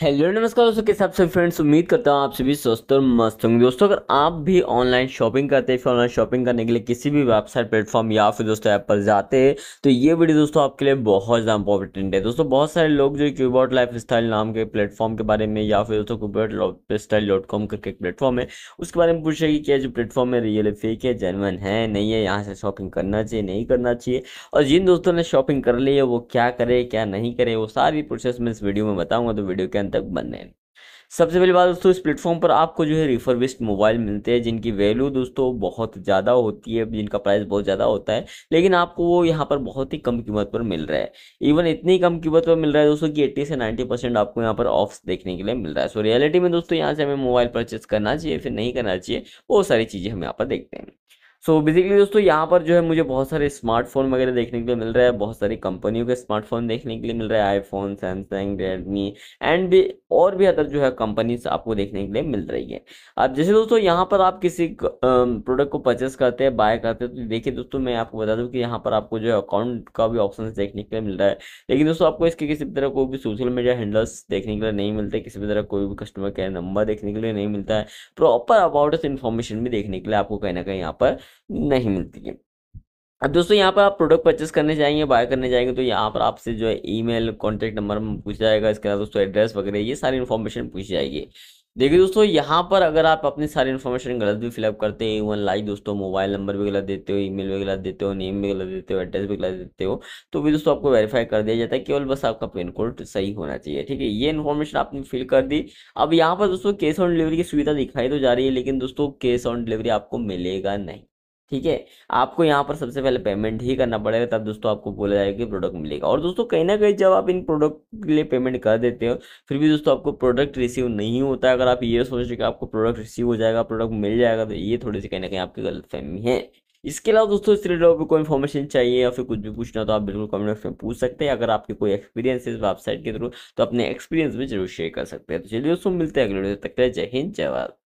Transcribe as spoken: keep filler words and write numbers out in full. Hello नमस्कार दोस्तों, के हिसाब से फ्रेंड्स, उम्मीद करता हूँ आप सभी स्वस्थ और मस्त होंगे। दोस्तों, अगर आप भी ऑनलाइन शॉपिंग करते हैं, फिर ऑनलाइन शॉपिंग करने के लिए किसी भी वेबसाइट प्लेटफॉर्म या फिर दोस्तों ऐप पर जाते हैं, तो ये वीडियो दोस्तों आपके लिए बहुत ज़्यादा इंपॉर्टेंट है। दोस्तों, बहुत सारे लोग जो क्यूबॉट लाइफस्टाइल नाम के प्लेटफॉर्म के बारे में या फिर दोस्तों क्यूबॉट लाइफस्टाइल डॉट कॉम करके एक प्लेटफॉर्म है, उसके बारे में पूछेगी कि जो प्लेटफॉर्म है रियल है, फेक है, जेन्युइन है नहीं है, यहाँ से शॉपिंग करना चाहिए नहीं करना चाहिए, और जिन दोस्तों ने शॉपिंग कर ली है वो क्या करे क्या नहीं करे, वो सारी प्रोसेस मैं इस वीडियो में बताऊँगा। तो वीडियो के तक बनने सबसे पहली बात दोस्तों, इस प्लेटफॉर्म पर आपको जो है रिफर्बिश्ड मोबाइल मिलते हैं जिनकी वैल्यू दोस्तों बहुत ज़्यादा होती है, जिनका प्राइस बहुत ज़्यादा होता है, लेकिन आपको वो यहाँ पर बहुत ही कम कीमत पर मिल रहा है। इवन इतनी कम कीमत पर मिल रहा है दोस्तों कि एट्टी से नाइन्टी परसेंट आपको यहाँ पर ऑफ्स देखने के लिए मिल रहा है। सो रियलिटी में दोस्तों यहाँ से हमें मोबाइल परचेस करना चाहिए फिर नहीं करना चाहिए, वो सारी चीज़ें हम यहाँ पर देखते हैं। सो बेसिकली दोस्तों यहाँ पर जो है मुझे बहुत सारे स्मार्टफोन वगैरह देखने के लिए मिल रहा है, बहुत सारी कंपनियों के स्मार्टफोन देखने के लिए मिल रहा है, आईफोन, सैमसंग, रेडमी एंड भी और भी अदर जो है कंपनीज आपको देखने के लिए मिल रही है। अब जैसे दोस्तों यहाँ पर आप किसी प्रोडक्ट को परचेस करते हैं, बाय करते हैं, तो देखिए दोस्तों मैं आपको बता दूँ कि यहाँ पर आपको जो है अकाउंट का भी ऑप्शन देखने के लिए मिल रहा है, लेकिन दोस्तों आपको इसके किसी भी तरह कोई भी सोशल मीडिया हैंडल्स देखने के लिए नहीं मिलते, किसी भी तरह कोई भी कस्टमर केयर नंबर देखने के लिए नहीं मिलता है, प्रॉपर अबाउट अस इन्फॉर्मेशन भी देखने के लिए आपको कहीं ना कहीं यहाँ पर नहीं मिलती है। अब दोस्तों यहाँ पर आप प्रोडक्ट परचेस करने जाएंगे, बाय करने जाएंगे, तो यहाँ पर आपसे जो है ईमेल, कॉन्टैक्ट नंबर पूछा जाएगा, इसके अलावा दोस्तों एड्रेस वगैरह ये सारी इन्फॉर्मेशन पूछी जाएगी। देखिए दोस्तों यहाँ पर अगर आप अपनी सारी इन्फॉर्मेशन गलत भी फिलअप करते हैं, इवन लाइक दोस्तों मोबाइल नंबर भी गलत देते हो, ईमेल भी गलत देते हो, नेम भी गलत देते हो, एड्रेस भी गलत देते हो, तो भी दोस्तों आपको वेरीफाई कर दिया जाता है, केवल बस आपका पिन कोड सही होना चाहिए। ठीक है, ये इन्फॉर्मेशन आपने फिल कर दी। अब यहाँ पर दोस्तों कैश ऑन डिलीवरी की सुविधा दिखाई तो जा रही है, लेकिन दोस्तों कैश ऑन डिलीवरी आपको मिलेगा नहीं। ठीक है, आपको यहाँ पर सबसे पहले पेमेंट ही करना पड़ेगा, तब दोस्तों आपको बोला जाएगा कि प्रोडक्ट मिलेगा। और दोस्तों कहीं ना कहीं जब आप इन प्रोडक्ट के लिए पेमेंट कर देते हो, फिर भी दोस्तों आपको प्रोडक्ट रिसीव नहीं होता। अगर आप ये सोच रहे हो कि आपको प्रोडक्ट रिसीव हो जाएगा, प्रोडक्ट मिल जाएगा, तो ये थोड़ी सी कहीं ना कहीं आपकी गलतफहमी है। इसके अलावा दोस्तों इस रिलेटेड कोई इन्फॉर्मेशन चाहिए या फिर कुछ भी पूछना हो तो आप बिल्कुल कमेंट बॉक्स में पूछ सकते हैं। अगर आपके कोई एक्सपीरियंस है इस वेबसाइट के थ्रू, तो अपने एक्सपीरियंस भी जरूर शेयर कर सकते हैं। तो चलिए दोस्तों मिलते हैं अगले वीडियो, तब तक के लिए जय हिंद, जय भारत।